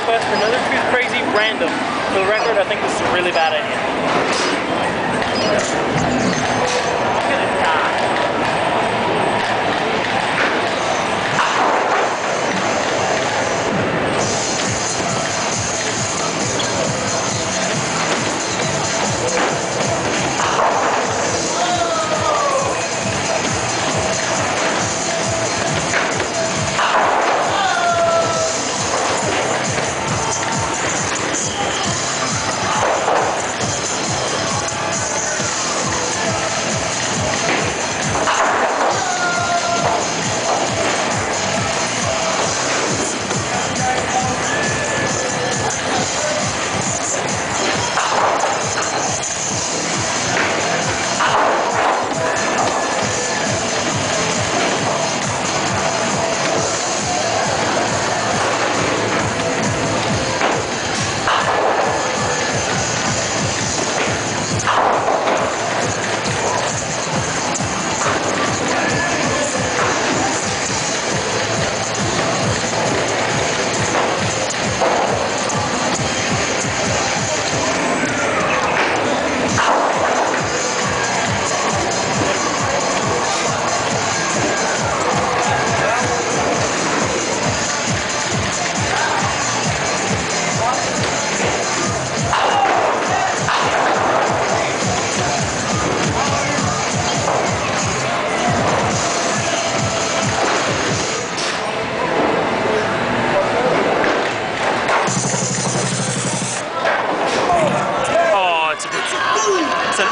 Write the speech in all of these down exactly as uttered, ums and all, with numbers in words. request for another Truth Crazy random. For the record, I think this is a really bad idea. I'm gonna die.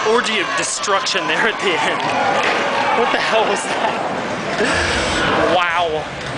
Orgy of destruction there at the end. What the hell was that? Wow.